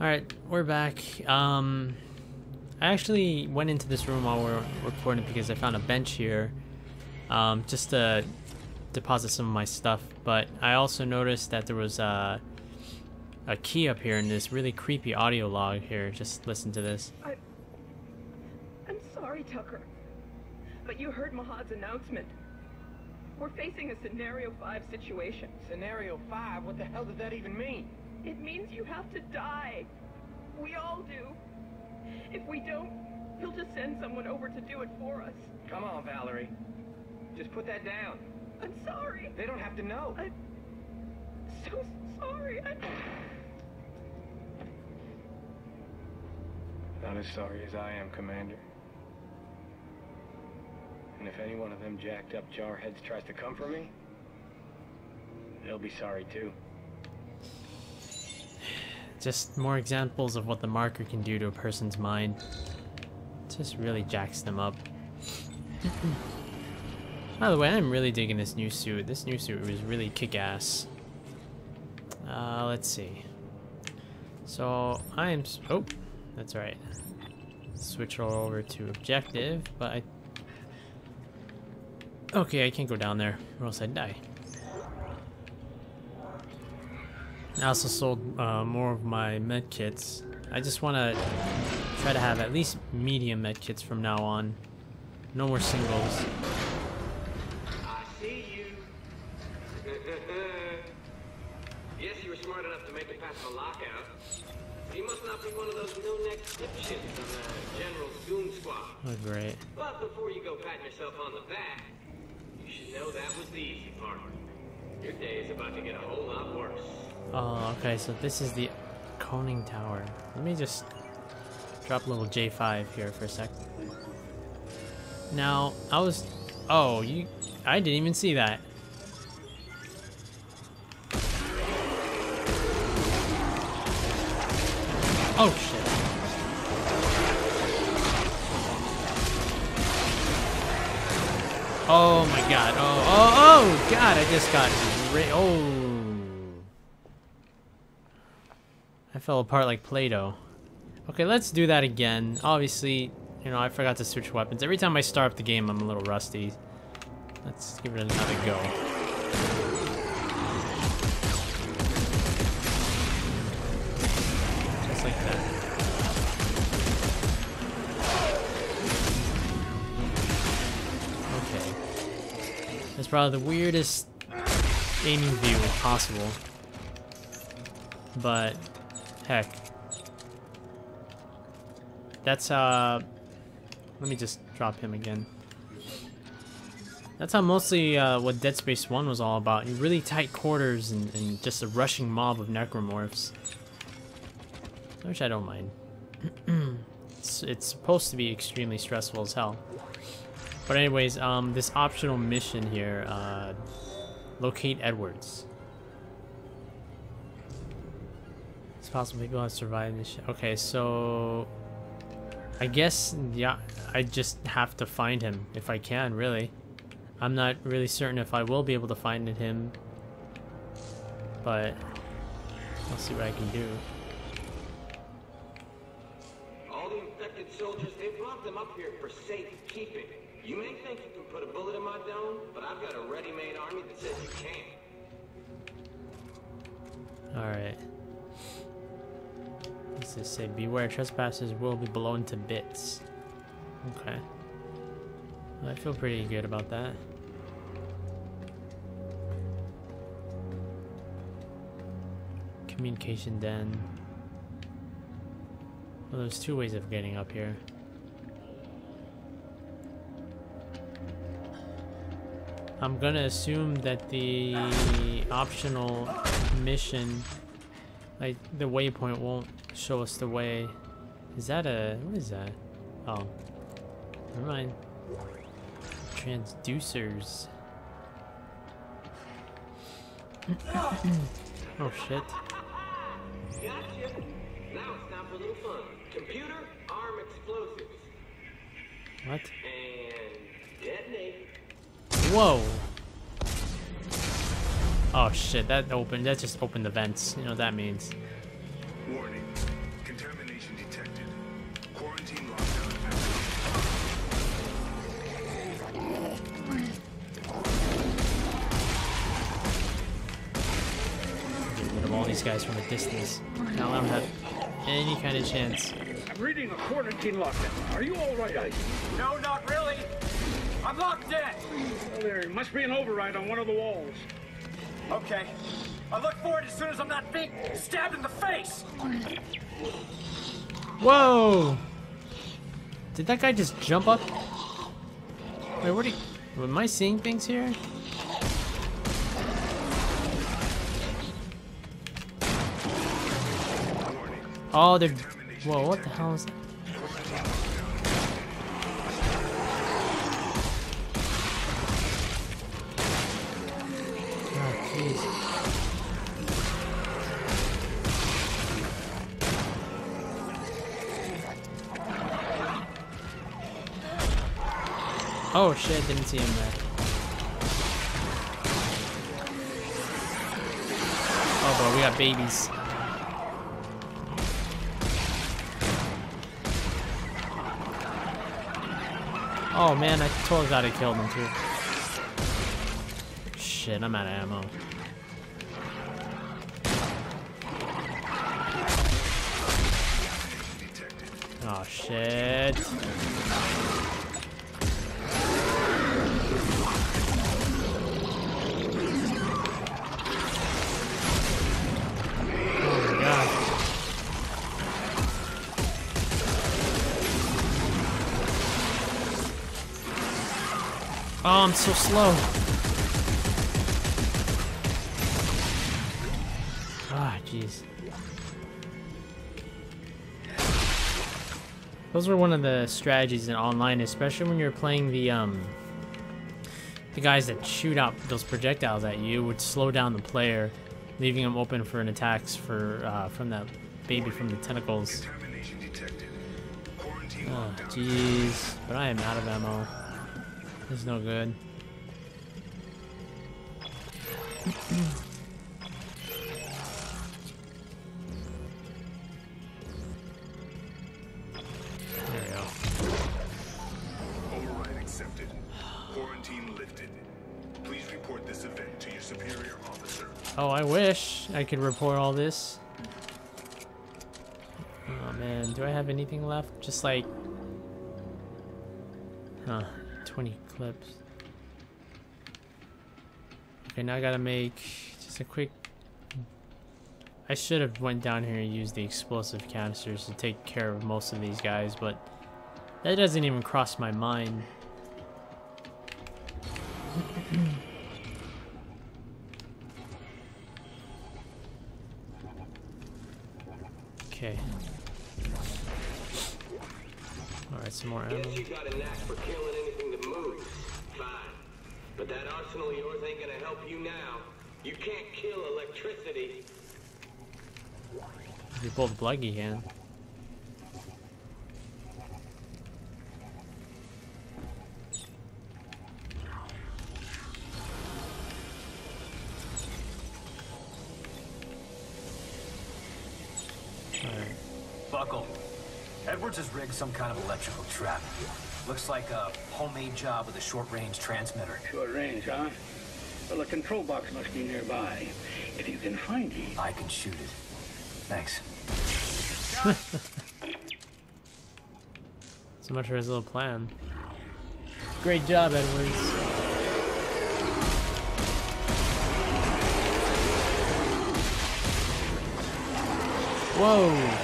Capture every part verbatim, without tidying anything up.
Alright, we're back. Um, I actually went into this room while we were recording because I found a bench here um, just to deposit some of my stuff, but I also noticed that there was a, a key up here in this really creepy audio log here. Just listen to this. I, I'm sorry, Tucker, but you heard Mahad's announcement. We're facing a Scenario five situation. Scenario five? What the hell does that even mean? It means you have to die. We all do. If we don't, he'll just send someone over to do it for us. Come on, Valerie. Just put that down. I'm sorry. They don't have to know. I'm so sorry. I'm not as sorry as I am, Commander. And if any one of them jacked up jarheads tries to come for me, they'll be sorry too. Just more examples of what the marker can do to a person's mind. It just really jacks them up. By the way, I'm really digging this new suit. This new suit was really kick-ass. Uh, let's see. So I'm... Oh, that's right. Switch over to objective, but I... Okay, I can't go down there, or else I'd die. I also sold uh, more of my med kits. I just want to try to have at least medium med kits from now on. No more singles. I see you. Yes, you were smart enough to make it past the lockout. You must not be one of those no-neck dipshits from the General Doom Squad. Oh, great. But before you go patting yourself on the back, you should know that was the easy part. Your day is about to get a whole lot worse. Oh, okay, so this is the Conning Tower. Let me just drop a little J five here for a sec. Now, I was... Oh, you... I didn't even see that. Oh, shit. Oh, my God. Oh, oh, oh, God, I just got... Ra oh... I fell apart like Play-Doh. Okay, let's do that again. Obviously, you know, I forgot to switch weapons. Every time I start up the game, I'm a little rusty. Let's give it another go. Just like that. Okay. That's probably the weirdest aiming view possible. But... heck, that's uh let me just drop him again. That's how mostly uh, what Dead Space one was all about. You really tight quarters and, and just a rushing mob of necromorphs, which I don't mind. it's, it's supposed to be extremely stressful as hell, but anyways, um this optional mission here, uh locate Edwards. It's possible people have survived this shit. Okay, so I guess, yeah, I just have to find him if I can, really. I'm not really certain if I will be able to find him, but I'll see what I can do. All the infected soldiers, they brought them up here for safekeeping. You may think you can put a bullet in my dome, but I've got a ready-made army that says you can't. Alright. What's this say? Beware, trespassers will be blown to bits. Okay. Well, I feel pretty good about that. Communication den. Well, there's two ways of getting up here. I'm gonna assume that the optional mission, like, the waypoint won't show us the way. Is that a... what is that? Oh. Never mind. Transducers. Oh, shit. Gotcha. Now it's time for a little fun. Computer, arm explosives. What? And detonate. Whoa! Oh shit, that opened, that just opened the vents. You know what that means. Warning. these guys from a distance. Not let them have any kind of chance. I'm reading a quarantine lockdown. Are you all right, Ike? No, not really. I'm locked in. Well, there must be an override on one of the walls. Okay. I look forward as soon as I'm not being stabbed in the face. Whoa! Did that guy just jump up? Wait, what are you? Am I seeing things here? Oh, they're. Whoa! What the hell is that? Oh shit, didn't see him there. Oh boy, we got babies. Oh man, I totally thought I killed him too. Shit, I'm out of ammo. Oh shit. Oh, I'm so slow. Ah, jeez. Those were one of the strategies in online, especially when you're playing the um the guys that shoot out those projectiles at you would slow down the player, leaving them open for an attacks for uh, from that baby from the tentacles. Oh, jeez. But I am out of ammo. This is no good. There we go. Override accepted. Quarantine lifted. Please report this event to your superior officer. Oh, I wish I could report all this. Oh man, do I have anything left? Just like, huh? twenty clips. Okay, now I gotta make just a quick. I should have went down here and used the explosive canisters to take care of most of these guys, but that doesn't even cross my mind. Okay. All right, some more ammo. Yes, you got a knack for killing anything that moves. Fine. But that arsenal of yours ain't gonna help you now. You can't kill electricity. You pulled plug again. All right. Buckle. Edwards has rigged some kind of electrical trap. Looks like a homemade job with a short-range transmitter. Short-range, huh? Well, a control box must be nearby. If you can find it... I can shoot it. Thanks. So much for his little plan. Great job, Edwards. Whoa!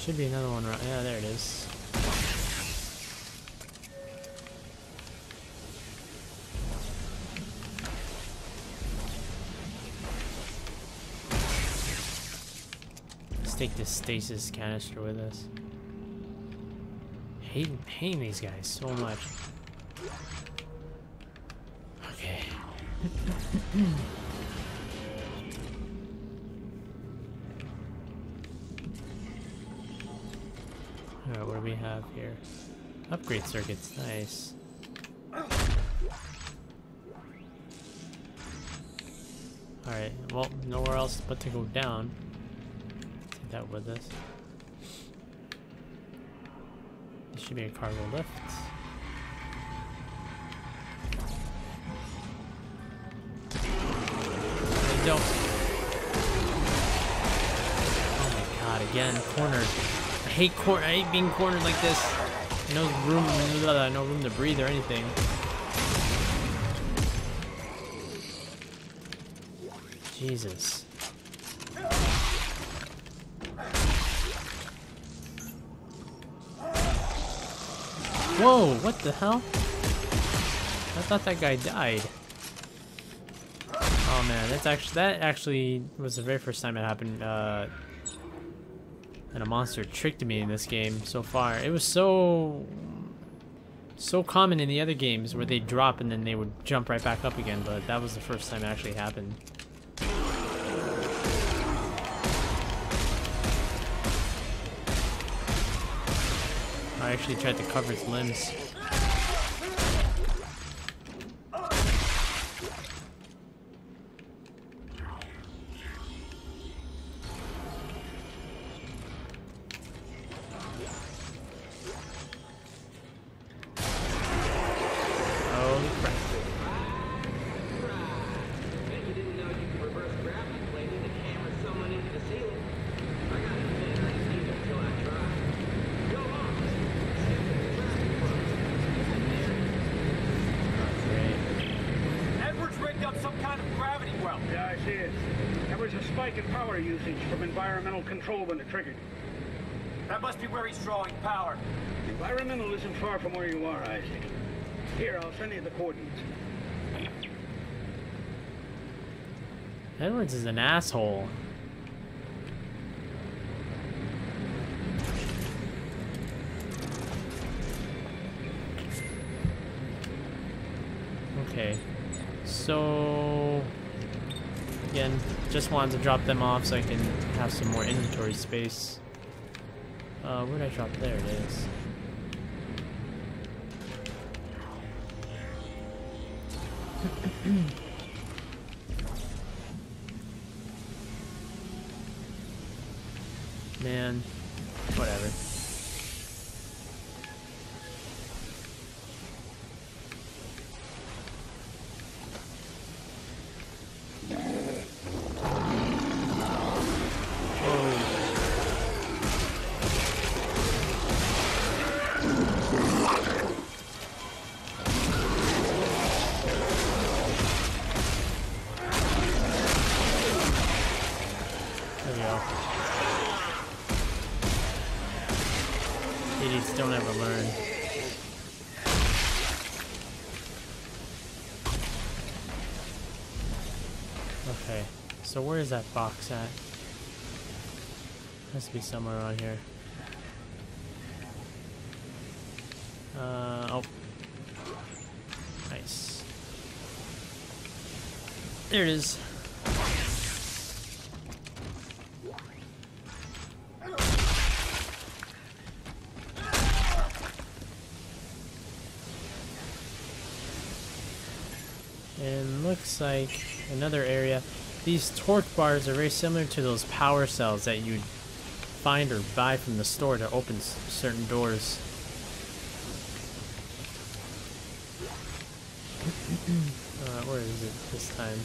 Should be another one right. Yeah, there it is. Let's take this stasis canister with us. Hate, hating these guys so much. Okay. Alright, what do we have here? Upgrade circuits, nice. Alright, well, nowhere else but to go down. Take that with us. This should be a cargo lift. I don't. Oh my god, again, cornered. I hate cor- I hate being cornered like this. No room, no room to breathe or anything. Jesus. Whoa, what the hell? I thought that guy died. Oh man, that's actually, that actually was the very first time it happened, uh, and a monster tricked me in this game so far. It was so, so common in the other games where they drop and then they would jump right back up again, but that was the first time it actually happened. I actually tried to cover its limbs. Oh crap. From environmental control when it triggered. That must be where he's drawing power. Environmental isn't far from where you are, Isaac. Here, I'll send you the coordinates. Edwards is an asshole. Okay. So... Again, just wanted to drop them off so I can have some more inventory space. Uh, where did I drop? There it is. Man, whatever. Idiots don't ever learn. Okay, so where is that box at? Has to be somewhere around here. Uh, oh. Nice. There it is. And looks like another area. These torque bars are very similar to those power cells that you'd find or buy from the store to open s certain doors. uh, where is it this time?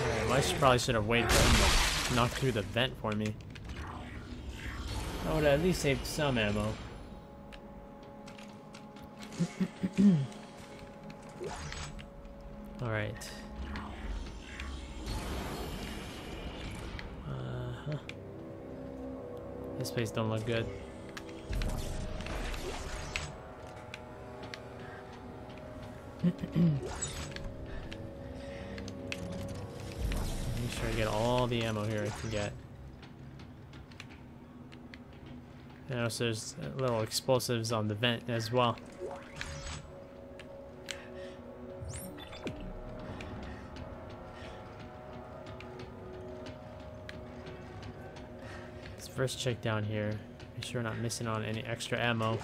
Alright, well, I should, probably should have waited for him to knock through the vent for me. I would at least save some ammo. Alright. Uh-huh. This place don't look good. Make sure I get all the ammo here I can get. And also there's little explosives on the vent as well. first check down here. Make sure we're not missing on any extra ammo.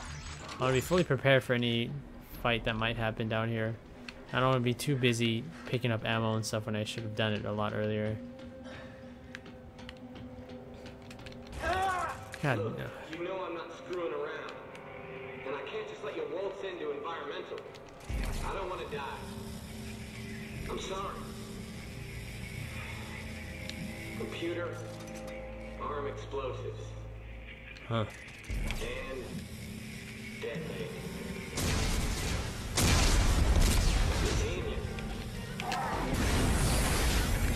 I want to be fully prepared for any fight that might happen down here. I don't want to be too busy picking up ammo and stuff when I should have done it a lot earlier. God, no. You know I'm not screwing around. And I can't just let you waltz into environmental. I don't want to die. I'm sorry. Computer, arm explosives. Huh. And detonate.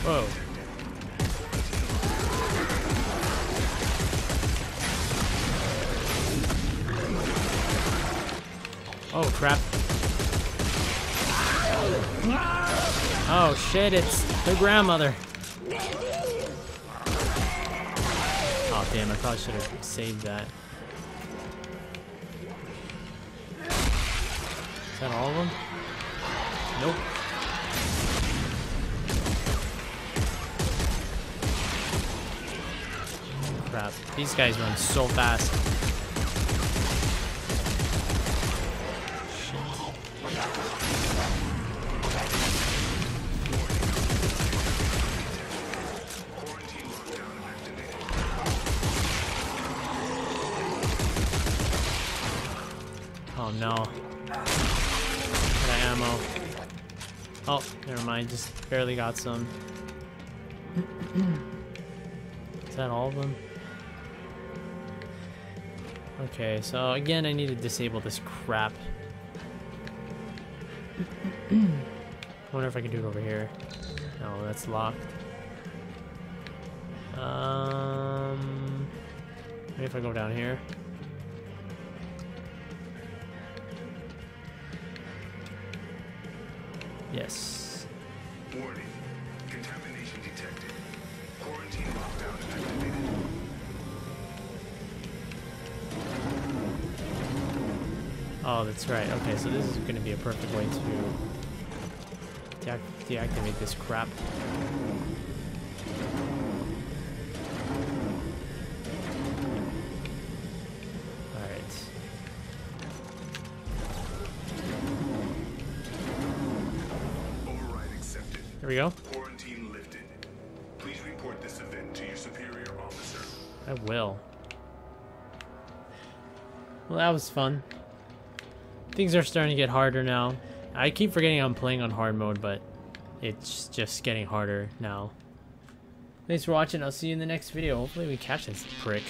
Whoa. Oh crap. Oh shit, it's the grandmother. Oh damn, I probably should have saved that. Is that all of them? Nope. Crap, these guys run so fast. Oh no. Ammo. Oh, never mind. Just barely got some. Is that all of them? Okay, so again, I need to disable this crap. I wonder if I can do it over here. No, that's locked. Um, maybe if I go down here. Yes. Warning. Contamination detected. Quarantine lockdown activated. Oh, that's right. Okay, so this is going to be a perfect way to deac deactivate this crap. Here we go. Quarantine lifted. Please report this event to your superior officer. I will. Well, that was fun. Things are starting to get harder now. I keep forgetting I'm playing on hard mode, but it's just getting harder now. Thanks for watching. I'll see you in the next video. Hopefully we catch this prick.